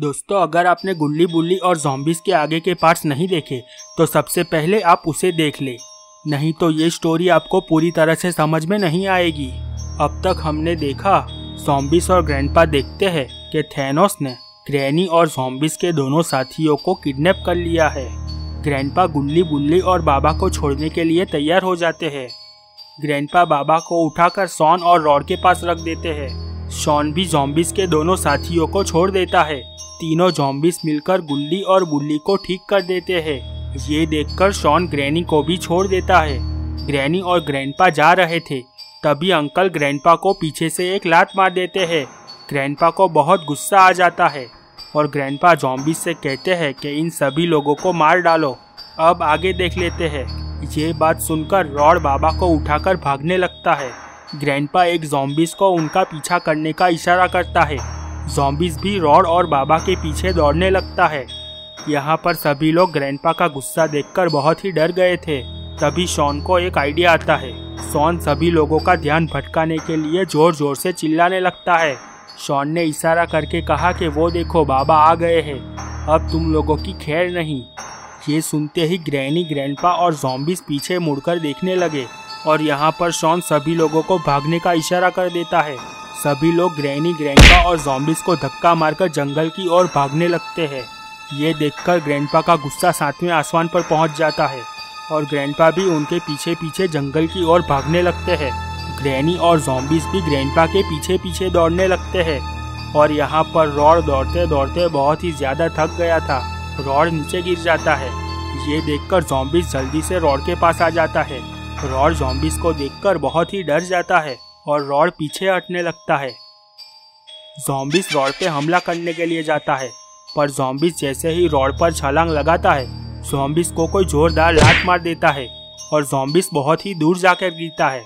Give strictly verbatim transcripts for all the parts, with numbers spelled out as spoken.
दोस्तों, अगर आपने गुल्ली बुल्ली और ज़ॉम्बीज़ के आगे के पार्ट्स नहीं देखे तो सबसे पहले आप उसे देख लें, नहीं तो ये स्टोरी आपको पूरी तरह से समझ में नहीं आएगी। अब तक हमने देखा ज़ॉम्बीज़ और ग्रैंडपा देखते हैं कि थेनोस ने ग्रैनी और ज़ॉम्बीज़ के दोनों साथियों को किडनैप कर लिया है। ग्रैंडपा गुल्ली बुल्ली और बाबा को छोड़ने के लिए तैयार हो जाते हैं। ग्रैंडपा बाबा को उठाकर शॉन और रॉड के पास रख देते हैं। शॉन भी ज़ॉम्बीज़ के दोनों साथियों को छोड़ देता है। तीनों ज़ॉम्बीज़ मिलकर गुल्ली और बुल्ली को ठीक कर देते हैं। ये देखकर शॉन ग्रैनी को भी छोड़ देता है। ग्रैनी और ग्रैंडपा जा रहे थे, तभी अंकल ग्रैंडपा को पीछे से एक लात मार देते हैं। ग्रैंडपा को बहुत गुस्सा आ जाता है और ग्रैंडपा ज़ॉम्बीज़ से कहते हैं कि इन सभी लोगों को मार डालो। अब आगे देख लेते हैं। ये बात सुनकर रॉड बाबा को उठाकर भागने लगता है। ग्रैंडपा एक ज़ॉम्बीज़ को उनका पीछा करने का इशारा करता है। ज़ॉम्बीज़ भी रॉड और बाबा के पीछे दौड़ने लगता है। यहाँ पर सभी लोग ग्रैंडपा का गुस्सा देखकर बहुत ही डर गए थे। तभी शॉन को एक आइडिया आता है। शॉन सभी लोगों का ध्यान भटकाने के लिए जोर जोर से चिल्लाने लगता है। शॉन ने इशारा करके कहा कि वो देखो, बाबा आ गए हैं, अब तुम लोगों की खैर नहीं। ये सुनते ही ग्रैनी, ग्रैंडपा और ज़ॉम्बीज़ पीछे मुड़कर देखने लगे और यहाँ पर शॉन सभी लोगों को भागने का इशारा कर देता है। सभी लोग ग्रैनी, ग्रैंडपा और ज़ॉम्बीज़ को धक्का मारकर जंगल की ओर भागने लगते हैं। ये देखकर ग्रैंडपा का गुस्सा सातवें आसमान पर पहुँच जाता है और ग्रैंडपा भी उनके पीछे पीछे जंगल की ओर भागने लगते हैं। ग्रैनी और ज़ॉम्बीज़ भी ग्रैंडपा के पीछे पीछे दौड़ने लगते हैं और यहाँ पर रॉड दौड़ते दौड़ते बहुत ही ज़्यादा थक गया था। रॉड नीचे गिर जाता है। ये देखकर ज़ॉम्बीज़ जल्दी से रॉड के पास आ जाता है। रॉड ज़ॉम्बीज़ को देखकर बहुत ही डर जाता है और रॉड पीछे हटने लगता है। ज़ॉम्बीज़ रॉड पे हमला करने के लिए जाता है, पर ज़ॉम्बीज़ जैसे ही रॉड पर छलांग लगाता है, ज़ॉम्बीज़ को कोई जोरदार लात मार देता है और ज़ॉम्बीज़ बहुत ही दूर जाकर गिरता है।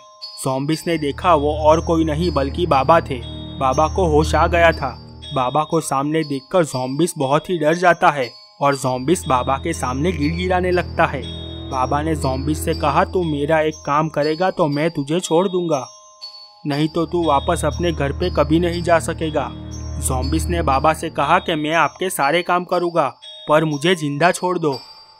ज़ॉम्बीज़ ने देखा वो और कोई नहीं बल्कि बाबा थे। बाबा को होश आ गया था। बाबा को सामने देखकर ज़ॉम्बीज़ बहुत ही डर जाता है और ज़ॉम्बीज़ बाबा के सामने गिड़गिड़ाने लगता है। बाबा ने ज़ॉम्बीज़ से कहा, तू मेरा एक काम करेगा तो मैं तुझे छोड़ दूंगा, नहीं तो तू वापस अपने घर पे कभी नहीं जा सकेगा। ज़ॉम्बीज़ ने बाबा से कहा कि मैं आपके सारे काम करूँगा, पर मुझे जिंदा छोड़ दो।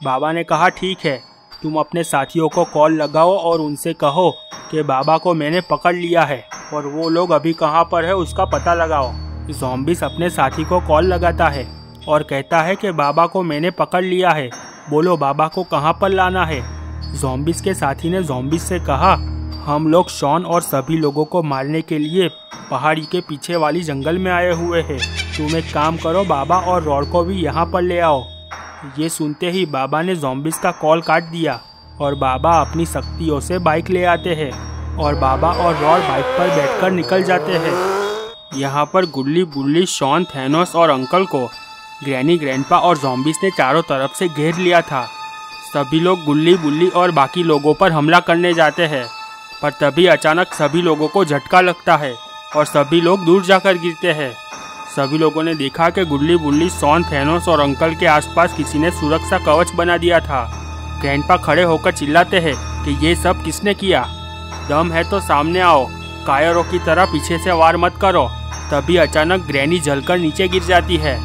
बाबा ने कहा, ठीक है, तुम अपने साथियों को कॉल लगाओ और उनसे कहो कि बाबा को मैंने पकड़ लिया है और वो लोग अभी कहाँ पर है उसका पता लगाओ। ज़ॉम्बीज़ अपने साथी को कॉल लगाता है और कहता है कि बाबा को मैंने पकड़ लिया है, बोलो बाबा को कहाँ पर लाना है। ज़ॉम्बीज़ के साथी ने ज़ॉम्बीज़ से कहा, हम लोग शॉन और सभी लोगों को मारने के लिए पहाड़ी के पीछे वाली जंगल में आए हुए हैं। तुम एक काम करो, बाबा और रॉड को भी यहाँ पर ले आओ। ये सुनते ही बाबा ने ज़ॉम्बीज़ का कॉल काट दिया और बाबा अपनी शक्तियों से बाइक ले आते हैं और बाबा और रॉड बाइक पर बैठकर निकल जाते हैं। यहाँ पर गुल्ली बुल्ली, शॉन, थेनोस और अंकल को ग्रैनी, ग्रैंडपा और ज़ॉम्बीज़ ने चारों तरफ से घेर लिया था। सभी लोग गुल्ली बुल्ली और बाकी लोगों पर हमला करने जाते हैं, पर तभी अचानक सभी लोगों को झटका लगता है और सभी लोग दूर जाकर गिरते हैं। सभी लोगों ने देखा कि गुल्ली बुल्ली, शॉन, थेनोस और अंकल के आसपास किसी ने सुरक्षा कवच बना दिया था। ग्रैंडपा खड़े होकर चिल्लाते हैं कि ये सब किसने किया, दम है तो सामने आओ, कायरों की तरह पीछे से वार मत करो। तभी अचानक ग्रैनी जलकर नीचे गिर जाती है।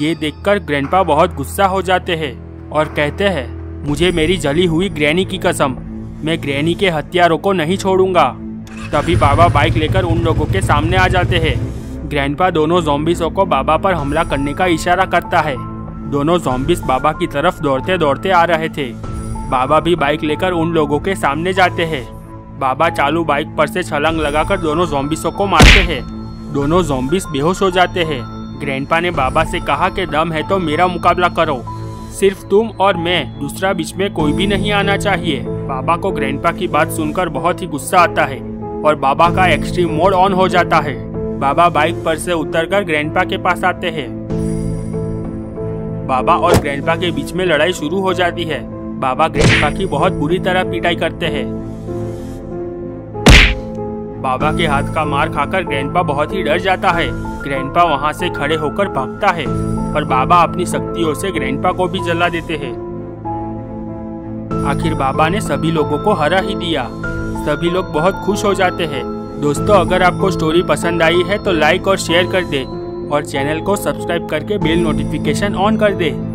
ये देखकर ग्रैंडपा बहुत गुस्सा हो जाते हैं और कहते हैं, मुझे मेरी जली हुई ग्रैनी की कसम, मैं ग्रैनी के हत्यारों को नहीं छोड़ूंगा। तभी बाबा बाइक लेकर उन लोगों के सामने आ जाते हैं। ग्रैंडपा दोनों ज़ॉम्बीज़ों को बाबा पर हमला करने का इशारा करता है। दोनों ज़ॉम्बीज़ बाबा की तरफ दौड़ते दौड़ते आ रहे थे। बाबा भी बाइक लेकर उन लोगों के सामने जाते हैं। बाबा चालू बाइक पर से छलांग लगाकर दोनों ज़ॉम्बीज़ों को मारते हैं। दोनों ज़ॉम्बीज़ बेहोश हो जाते हैं। ग्रैंडपा ने बाबा से कहा कि दम है तो मेरा मुकाबला करो, सिर्फ तुम और मैं, दूसरा बीच में कोई भी नहीं आना चाहिए। बाबा को ग्रैंडपा की बात सुनकर बहुत ही गुस्सा आता है और बाबा का एक्सट्रीम मोड ऑन हो जाता है। बाबा बाइक पर से उतरकर ग्रैंडपा के पास आते हैं। बाबा और ग्रैंडपा के बीच में लड़ाई शुरू हो जाती है। बाबा ग्रैंडपा की बहुत बुरी तरह पिटाई करते हैं। बाबा के हाथ का मार खाकर ग्रैंडपा बहुत ही डर जाता है। ग्रैंडपा वहां से खड़े होकर भागता है पर बाबा अपनी शक्तियों से ग्रैंडपा को भी जला देते हैं। आखिर बाबा ने सभी लोगों को हरा ही दिया। सभी लोग बहुत खुश हो जाते हैं। दोस्तों, अगर आपको स्टोरी पसंद आई है तो लाइक और शेयर कर दे। और चैनल को सब्सक्राइब करके बेल नोटिफिकेशन ऑन कर दे।